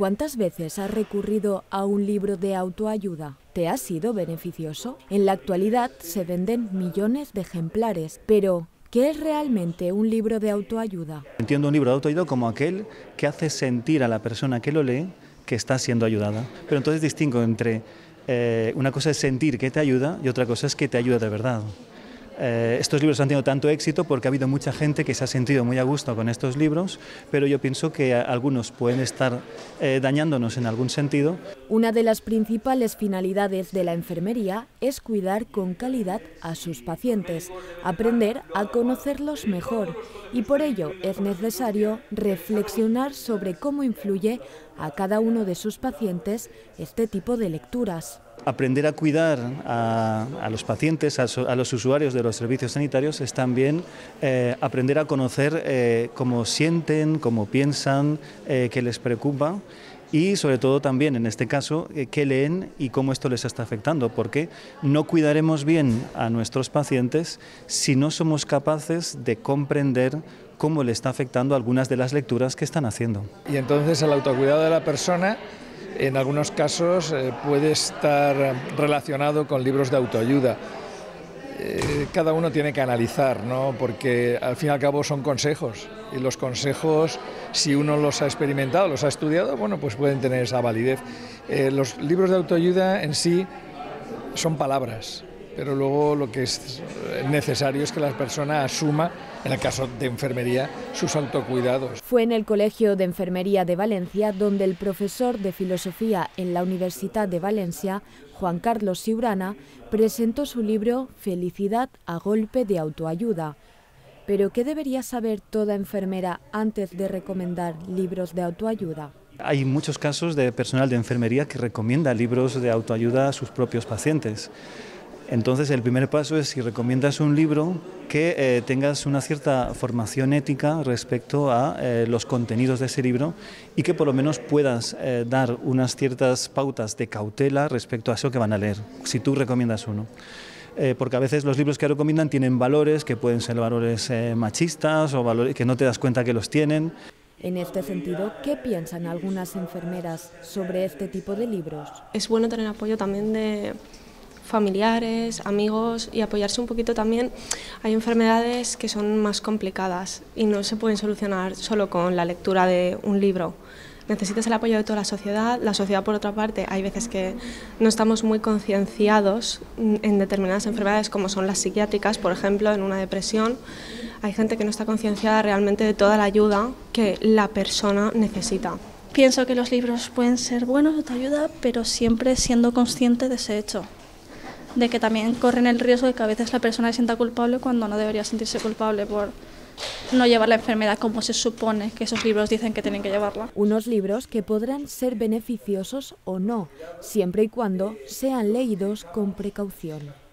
¿Cuántas veces has recurrido a un libro de autoayuda? ¿Te ha sido beneficioso? En la actualidad se venden millones de ejemplares, pero ¿qué es realmente un libro de autoayuda? Entiendo un libro de autoayuda como aquel que hace sentir a la persona que lo lee que está siendo ayudada. Pero entonces distingo entre una cosa es sentir que te ayuda y otra cosa es que te ayuda de verdad. Estos libros han tenido tanto éxito porque ha habido mucha gente que se ha sentido muy a gusto con estos libros, pero yo pienso que algunos pueden estar dañándonos en algún sentido. Una de las principales finalidades de la enfermería es cuidar con calidad a sus pacientes, aprender a conocerlos mejor, y por ello es necesario reflexionar sobre cómo influye a cada uno de sus pacientes este tipo de lecturas. Aprender a cuidar a los pacientes, a los usuarios de los servicios sanitarios, es también aprender a conocer cómo sienten, cómo piensan, qué les preocupa y sobre todo también, en este caso, qué leen y cómo esto les está afectando, porque no cuidaremos bien a nuestros pacientes si no somos capaces de comprender cómo le está afectando algunas de las lecturas que están haciendo. Y entonces el autocuidado de la persona en algunos casos puede estar relacionado con libros de autoayuda. Cada uno tiene que analizar, ¿no? Porque al fin y al cabo son consejos, y los consejos, si uno los ha experimentado, los ha estudiado, bueno, pues pueden tener esa validez. Los libros de autoayuda en sí son palabras, pero luego lo que es necesario es que la persona asuma, en el caso de enfermería, sus autocuidados. Fue en el Colegio de Enfermería de Valencia donde el profesor de filosofía en la Universidad de Valencia, Juan Carlos Siurana, presentó su libro Felicidad a golpe de autoayuda. ¿Pero qué debería saber toda enfermera antes de recomendar libros de autoayuda? Hay muchos casos de personal de enfermería que recomienda libros de autoayuda a sus propios pacientes. Entonces el primer paso es, si recomiendas un libro, que tengas una cierta formación ética respecto a los contenidos de ese libro y que por lo menos puedas dar unas ciertas pautas de cautela respecto a eso que van a leer, si tú recomiendas uno. Porque a veces los libros que recomiendan tienen valores que pueden ser valores machistas o valores que no te das cuenta que los tienen. En este sentido, ¿qué piensan algunas enfermeras sobre este tipo de libros? Es bueno tener apoyo también de familiares, amigos, y apoyarse un poquito también. Hay enfermedades que son más complicadas y no se pueden solucionar solo con la lectura de un libro. Necesitas el apoyo de toda la sociedad. La sociedad, por otra parte, hay veces que no estamos muy concienciados en determinadas enfermedades, como son las psiquiátricas, por ejemplo, en una depresión. Hay gente que no está concienciada realmente de toda la ayuda que la persona necesita. Pienso que los libros pueden ser buenos de autoayuda, pero siempre siendo consciente de ese hecho, de que también corren el riesgo de que a veces la persona se sienta culpable cuando no debería sentirse culpable por no llevar la enfermedad como se supone que esos libros dicen que tienen que llevarla. Unos libros que podrán ser beneficiosos o no, siempre y cuando sean leídos con precaución.